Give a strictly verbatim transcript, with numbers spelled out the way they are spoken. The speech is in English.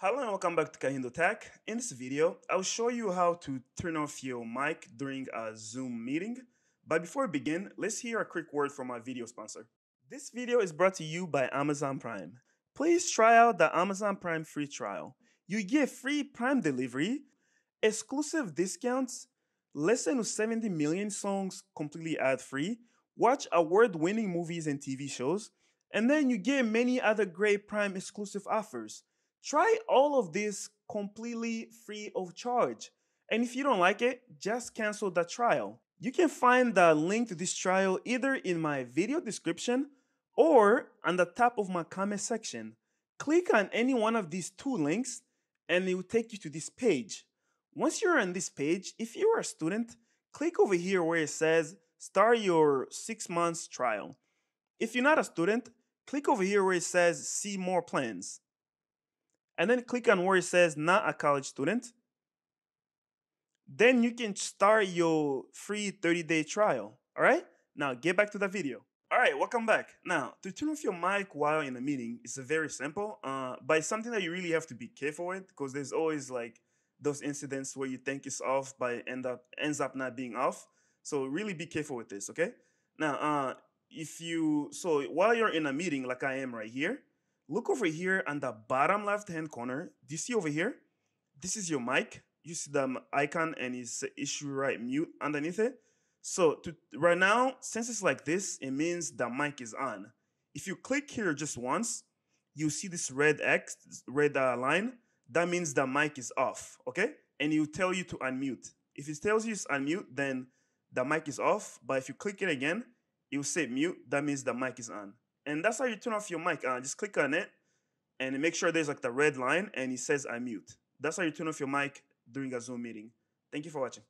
Hello and welcome back to Kahindo Tech. In this video, I'll show you how to turn off your mic during a Zoom meeting. But before we begin, let's hear a quick word from our video sponsor. This video is brought to you by Amazon Prime. Please try out the Amazon Prime free trial. You get free Prime delivery, exclusive discounts, listen to seventy million songs completely ad-free, watch award-winning movies and T V shows, and then you get many other great Prime exclusive offers. Try all of this completely free of charge. And if you don't like it, just cancel the trial. You can find the link to this trial either in my video description or on the top of my comment section. Click on any one of these two links and it will take you to this page. Once you're on this page, if you're a student, click over here where it says start your six months trial. If you're not a student, click over here where it says see more plans. And then click on where it says not a college student. Then you can start your free thirty day trial. All right, now get back to the video. All right, welcome back. Now, to turn off your mic while in a meeting is very simple, uh, but it's something that you really have to be careful with because there's always like those incidents where you think it's off, but it end up, ends up not being off. So really be careful with this, okay? Now, uh, if you, so while you're in a meeting like I am right here, look over here on the bottom left-hand corner. Do you see over here? This is your mic. You see the icon and it's issue right mute underneath it. So to, right now, since it's like this, it means the mic is on. If you click here just once, you see this red X, red uh, line. That means the mic is off, okay? And it will tell you to unmute. If it tells you it's unmute, then the mic is off. But if you click it again, it will say mute. That means the mic is on. And that's how you turn off your mic. Uh, just click on it and make sure there's like the red line and it says unmute. That's how you turn off your mic during a Zoom meeting. Thank you for watching.